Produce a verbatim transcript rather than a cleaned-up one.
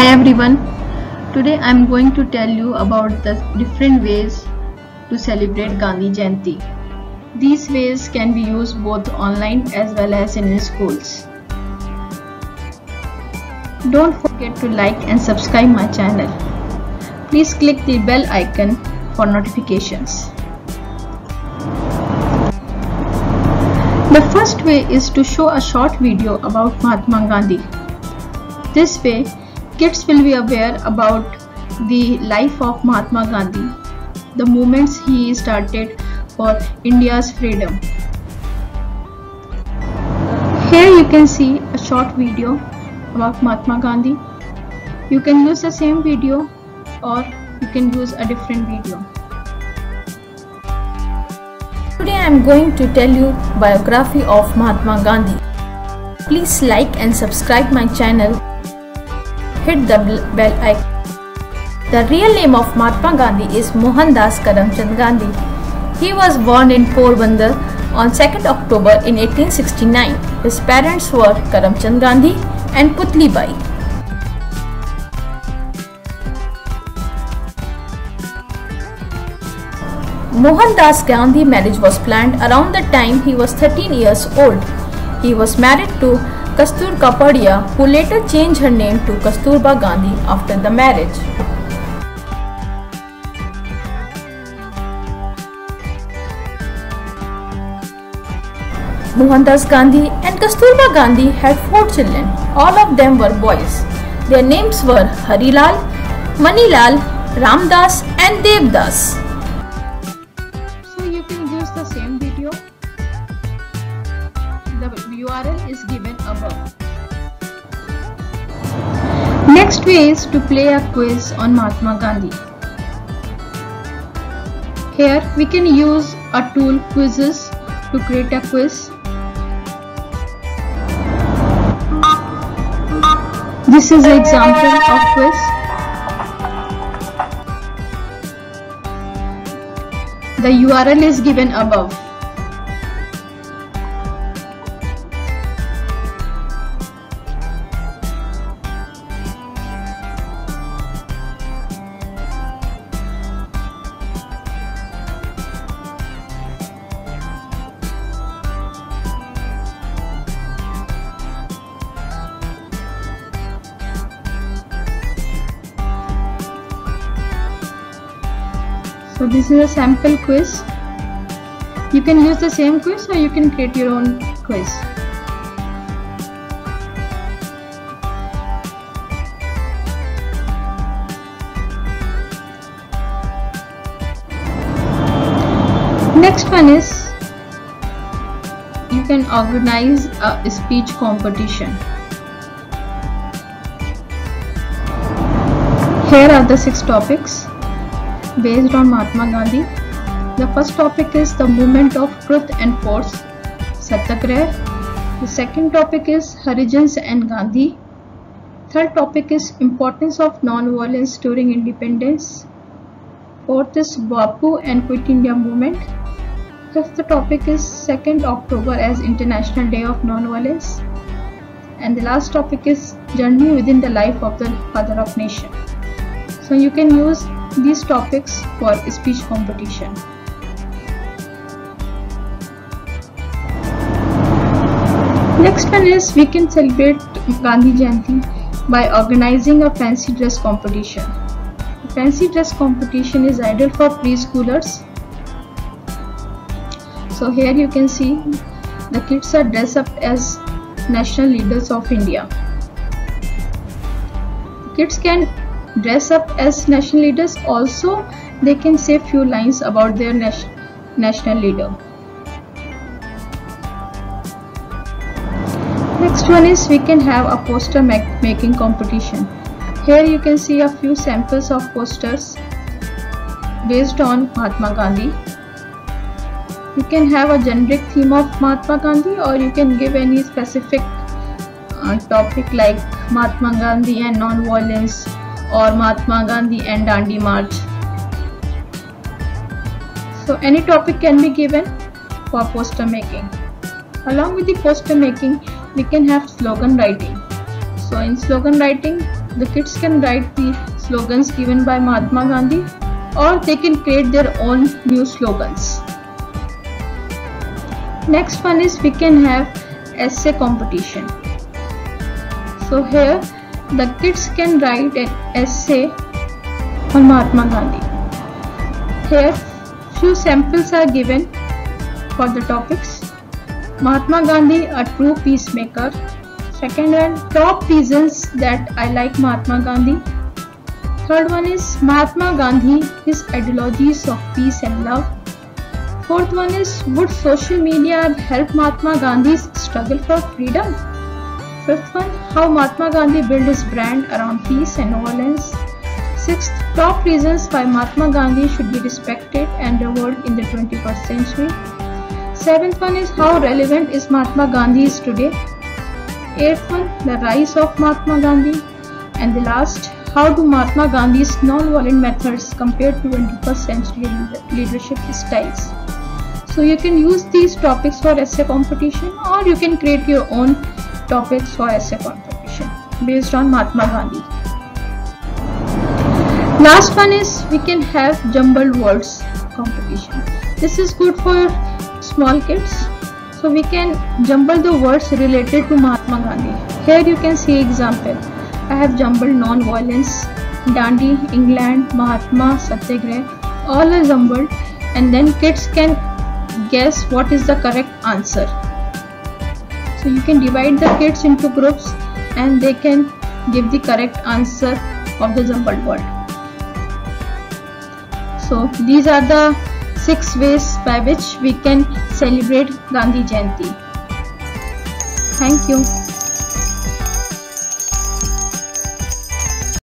Hi everyone, today I am going to tell you about the different ways to celebrate Gandhi Jayanti. These ways can be used both online as well as in schools. Don't forget to like and subscribe my channel. Please click the bell icon for notifications. The first way is to show a short video about Mahatma Gandhi. This way kids will be aware about the life of Mahatma Gandhi, the movements he started for India's freedom. Here you can see a short video about Mahatma Gandhi. You can use the same video or you can use a different video. Today I am going to tell you biography of Mahatma Gandhi. Please like and subscribe my channel. Hit the bell icon. The real name of Mahatma Gandhi is Mohandas Karamchand Gandhi. He was born in Porbandar on second October in eighteen sixty-nine. His parents were Karamchand Gandhi and Putli Bai. Mohandas Gandhi's marriage was planned around the time he was thirteen years old. He was married to Kasturba Gandhi, who later changed her name to Kasturba Gandhi after the marriage. Mohandas Gandhi and Kasturba Gandhi had four children. All of them were boys. Their names were Harilal, Manilal, Ramdas and Devdas. So you can use the same video. The U R L is given above. Next way is to play a quiz on Mahatma Gandhi. Here we can use a tool quizzes to create a quiz. This is an example of quiz. The U R L is given above. So this is a sample quiz. You can use the same quiz or you can create your own quiz. Next one is you can organize a speech competition. Here are the six topics based on Mahatma Gandhi. The first topic is the movement of truth and force, Satyagraha. The second topic is Harijans and Gandhi. Third topic is importance of non-violence during independence. Fourth is Bapu and Quit India movement. Fifth topic is second October as International Day of Non-Violence. And the last topic is journey within the life of the father of nation. So you can use these topics for speech competition. Next one is we can celebrate Gandhi Jayanti by organizing a fancy dress competition. The fancy dress competition is ideal for preschoolers. So here you can see the kids are dressed up as national leaders of India. The kids can dress up as national leaders. Also, they can say few lines about their nation, national leader. Next one is we can have a poster make, making competition. Here you can see a few samples of posters based on Mahatma Gandhi. You can have a generic theme of Mahatma Gandhi or you can give any specific uh, topic like Mahatma Gandhi and non-violence, or Mahatma Gandhi and Dandi March. So any topic can be given for poster making. Along with the poster making, we can have slogan writing. So in slogan writing, The kids can write the slogans given by Mahatma Gandhi, or they can create their own new slogans. Next one is we can have essay competition. So here the kids can write an essay on Mahatma Gandhi. Here few samples are given for the topics. Mahatma Gandhi, a true peacemaker. Second one, top reasons that I like Mahatma Gandhi. Third one is Mahatma Gandhi, his ideologies of peace and love. Fourth one is, would social media help Mahatma Gandhi's struggle for freedom? Fifth one, how Mahatma Gandhi built his brand around peace and violence. Sixth, top reasons why Mahatma Gandhi should be respected and revered in the twenty-first century. Seventh one is, how relevant is Mahatma Gandhi's today? Eighth one, the rise of Mahatma Gandhi. And the last, how do Mahatma Gandhi's non-violent methods compare to twenty-first century leadership styles? So you can use these topics for essay competition, or you can create your own topics for essay competition based on Mahatma Gandhi. Last one is we can have jumbled words competition. This is good for small kids. So we can jumble the words related to Mahatma Gandhi. Here you can see example. I have jumbled non-violence, Dandi, England, Mahatma, Satyagraha, all are jumbled, and then kids can guess what is the correct answer. So you can divide the kids into groups and they can give the correct answer of the jumbled word. So these are the six ways by which we can celebrate Gandhi Jayanti. Thank you.